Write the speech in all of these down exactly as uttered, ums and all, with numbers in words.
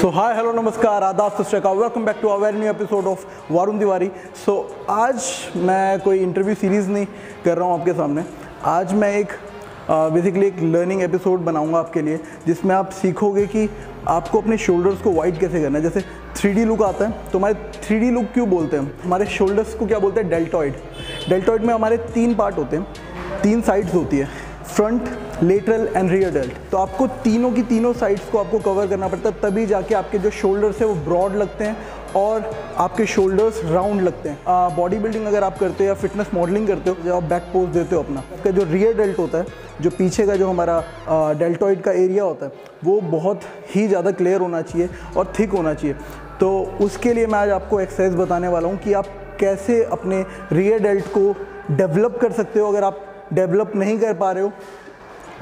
सो hi hello नमस्कार Adarsh Shreshtha, welcome back to aware new episode of Varun Tiwari. So आज मैं कोई इंटरव्यू सीरीज़ नहीं कर रहा हूँ आपके सामने। आज मैं एक बेसिकली एक लर्निंग एपिसोड बनाऊंगा आपके लिए, जिसमें आप सीखोगे कि आपको अपने शोल्डर्स को वाइड कैसे करना है। जैसे थ्री डी लुक आता है तो हमारे थ्री डी लुक क्यों बोलते हैं, हमारे शोल्डर्स को क्या बोलते हैं? डेल्टॉइड। डेल्टॉइड में हमारे तीन पार्ट होते हैं, तीन साइड्स होती है, front, lateral and rear delt. तो आपको तीनों की तीनों साइड्स को आपको कवर करना पड़ता है, तभी जाके आपके जो शोल्डर्स है वो ब्रॉड लगते हैं और आपके शोल्डर्स राउंड लगते हैं। बॉडी बिल्डिंग अगर आप करते हो या फिटनेस मॉडलिंग करते हो, जब आप बैक पोज देते हो अपना, उसका जो रियर डेल्ट होता है, जो पीछे का जो हमारा डेल्टॉइड का एरिया होता है, वो बहुत ही ज़्यादा क्लियर होना चाहिए और थिक होना चाहिए। तो उसके लिए मैं आज आपको एक्सरसाइज बताने वाला हूँ कि आप कैसे अपने रियर डेल्ट को डेवलप कर सकते हो। अगर आप डेवलप नहीं कर पा रहे हो,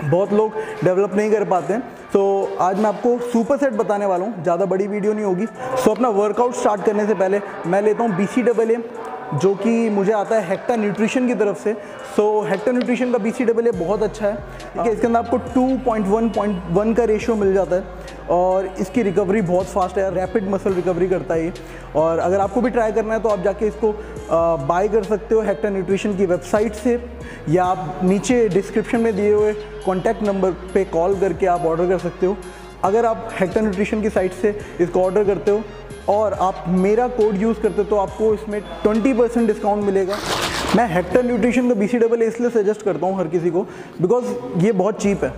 बहुत लोग डेवलप नहीं कर पाते हैं, तो आज मैं आपको सुपर सेट बताने वाला हूँ। ज़्यादा बड़ी वीडियो नहीं होगी। सो अपना वर्कआउट स्टार्ट करने से पहले मैं लेता हूँ बीसीएए, जो कि मुझे आता है हेक्टा न्यूट्रिशन की तरफ से। सो हेक्टा न्यूट्रिशन का बीसीएए बहुत अच्छा है, ठीक है। इसके अंदर आपको two point one point one का रेशियो मिल जाता है और इसकी रिकवरी बहुत फास्ट है, रैपिड मसल रिकवरी करता है ये। और अगर आपको भी ट्राई करना है तो आप जाके इसको बाय कर सकते हो हेक्टा न्यूट्रिशन की वेबसाइट से, या आप नीचे डिस्क्रिप्शन में दिए हुए कॉन्टैक्ट नंबर पे कॉल करके आप ऑर्डर कर सकते हो। अगर आप हेक्टा न्यूट्रिशन की साइट से इसको ऑर्डर करते हो और आप मेरा कोड यूज़ करते हो तो आपको इसमें ट्वेंटी परसेंट डिस्काउंट मिलेगा। मैं हेक्टा न्यूट्रिशन का बीसीएए इसलिए सजेस्ट करता हूँ हर किसी को, बिकॉज ये बहुत चीप है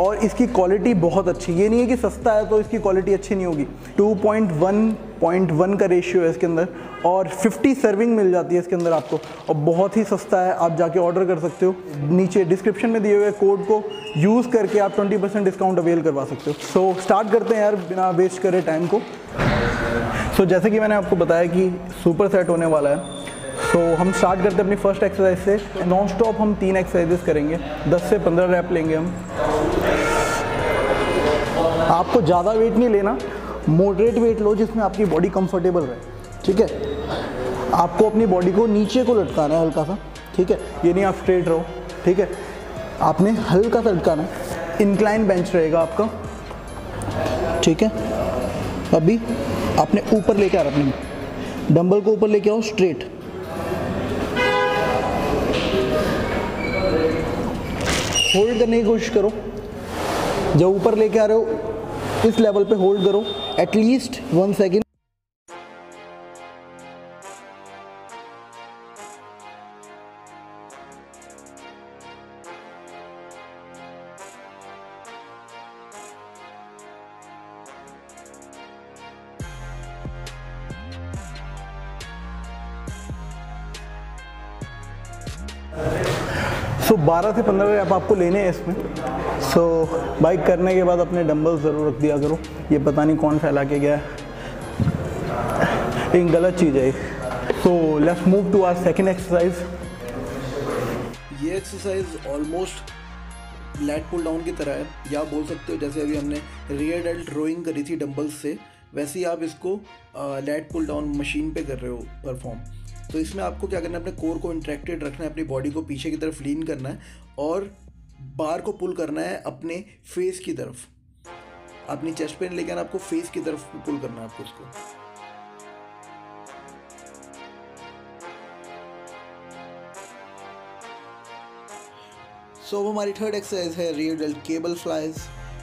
और इसकी क्वालिटी बहुत अच्छी। ये नहीं है कि सस्ता है तो इसकी क्वालिटी अच्छी नहीं होगी। Two point one point one का रेशियो है इसके अंदर और फिफ्टी सर्विंग मिल जाती है इसके अंदर आपको, और बहुत ही सस्ता है। आप जाके ऑर्डर कर सकते हो, नीचे डिस्क्रिप्शन में दिए हुए कोड को यूज़ करके आप ट्वेंटी परसेंट डिस्काउंट अवेल करवा सकते हो। सो so, स्टार्ट करते हैं यार, बिना वेस्ट करे टाइम को। सो so, जैसे कि मैंने आपको बताया कि सुपर सेट होने वाला है, तो हम स्टार्ट करते हैं अपनी फर्स्ट एक्सरसाइज से। नॉन स्टॉप हम तीन एक्सरसाइजेस करेंगे, दस से पंद्रह रैप लेंगे हम। आपको ज़्यादा वेट नहीं लेना, मॉडरेट वेट लो जिसमें आपकी बॉडी कंफर्टेबल रहे, ठीक है। आपको अपनी बॉडी को नीचे को लटकाना है हल्का सा, ठीक है। ये नहीं आप स्ट्रेट रहो, ठीक है, आपने हल्का सा लटकाना है। इंक्लाइन बेंच रहेगा आपका, ठीक है। अभी आपने ऊपर लेके आ रहा है अपने डंबल को, ऊपर लेके आओ स्ट्रेट, होल्ड करने की कोशिश करो। जब ऊपर लेके आ रहे हो इस लेवल पे होल्ड करो एटलीस्ट वन सेकेंड। सो बारह से पंद्रह रैप आपको लेने हैं इसमें। सो so, बाइक करने के बाद अपने डंबल ज़रूर रख दिया करो। ये पता नहीं कौन फैला के गया है, एक गलत चीज़ है। So let's move to our second exercise. ये exercise almost lat pull down की तरह है, या बोल सकते हो जैसे अभी हमने रियर डेल्ट रोइंग करी थी डंबल्स से, वैसे ही आप इसको लैट पुल डाउन मशीन पे कर रहे हो परफॉर्म। तो इसमें आपको क्या करना है, अपने कोर को इंट्रैक्टेड रखना है, अपनी बॉडी को पीछे की तरफ लीन करना है और बार को पुल करना है अपने फेस की तरफ। अपनी चेस्ट पे लेकर आपको फेस की तरफ पुल करना है आपको इसको। सो so, हमारी थर्ड एक्सरसाइज है रियर डेल्ट केबल फ्लाइज।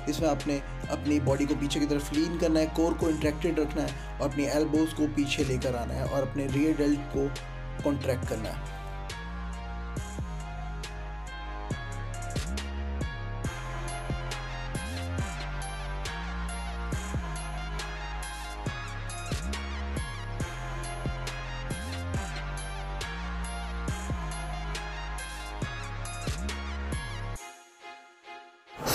इसमें आपने अपनी बॉडी को पीछे की तरफ लीन करना है, कोर को इंट्रैक्टेड रखना है और अपनी एल्बोज को पीछे लेकर आना है और अपने रियर डेल्ट को कॉन्ट्रैक्ट करना है।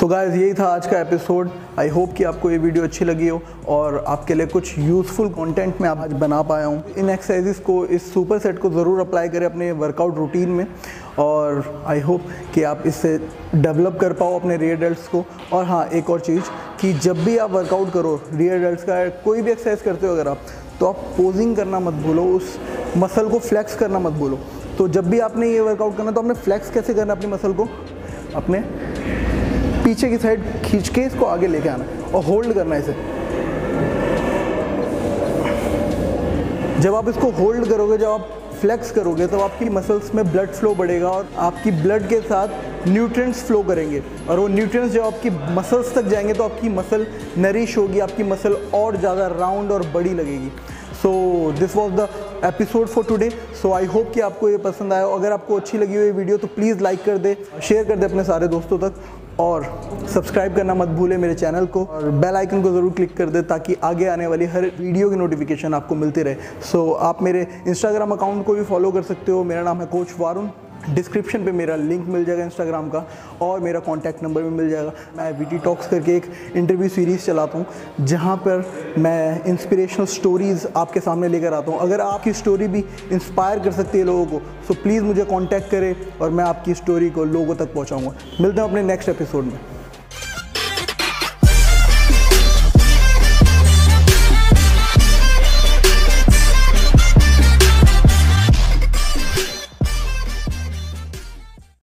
तो गाइस यही था आज का एपिसोड। आई होप कि आपको ये वीडियो अच्छी लगी हो और आपके लिए कुछ यूज़फुल कंटेंट मैं आज बना पाया हूँ। इन एक्सरसाइजेस को, इस सुपर सेट को ज़रूर अप्लाई करें अपने वर्कआउट रूटीन में और आई होप कि आप इससे डेवलप कर पाओ अपने रियर डेल्ट्स को। और हाँ, एक और चीज़ कि जब भी आप वर्कआउट करो रियर डेल्ट्स का, कोई भी एक्सरसाइज करते हो अगर आप, तो आप पोजिंग करना मत भूलो, उस मसल को फ्लैक्स करना मत भूलो। तो जब भी आपने ये वर्कआउट करना, तो आपने फ्लैक्स कैसे करना, अपने मसल को अपने पीछे की साइड खींच के इसको आगे लेके आना और होल्ड करना है इसे। जब आप इसको होल्ड करोगे, जब आप फ्लेक्स करोगे, तो आपकी मसल्स में ब्लड फ्लो बढ़ेगा और आपकी ब्लड के साथ न्यूट्रिएंट्स फ्लो करेंगे, और वो न्यूट्रिएंट्स जब आपकी मसल्स तक जाएंगे तो आपकी मसल नरिश होगी, आपकी मसल और ज़्यादा राउंड और बड़ी लगेगी। So this was the episode for today. So I hope कि आपको ये पसंद आया हो। अगर आपको अच्छी लगी हुई वीडियो तो प्लीज़ लाइक कर दे, शेयर कर दे अपने सारे दोस्तों तक, और सब्सक्राइब करना मत भूले मेरे चैनल को, और बेल आइकन को ज़रूर क्लिक कर दे ताकि आगे आने वाली हर वीडियो की नोटिफिकेशन आपको मिलती रहे। सो so, आप मेरे इंस्टाग्राम अकाउंट को भी फॉलो कर सकते हो। मेरा नाम है कोच वरुण। डिस्क्रिप्शन पे मेरा लिंक मिल जाएगा इंस्टाग्राम का, और मेरा कॉन्टैक्ट नंबर भी मिल जाएगा। मैं vttalks करके एक इंटरव्यू सीरीज़ चलाता हूँ जहाँ पर मैं इंस्पिरेशनल स्टोरीज़ आपके सामने लेकर आता हूँ। अगर आपकी स्टोरी भी इंस्पायर कर सकती है लोगों को, सो प्लीज़ मुझे कॉन्टैक्ट करें और मैं आपकी स्टोरी को लोगों तक पहुँचाऊँगा। मिलते हैं अपने नेक्स्ट एपिसोड में।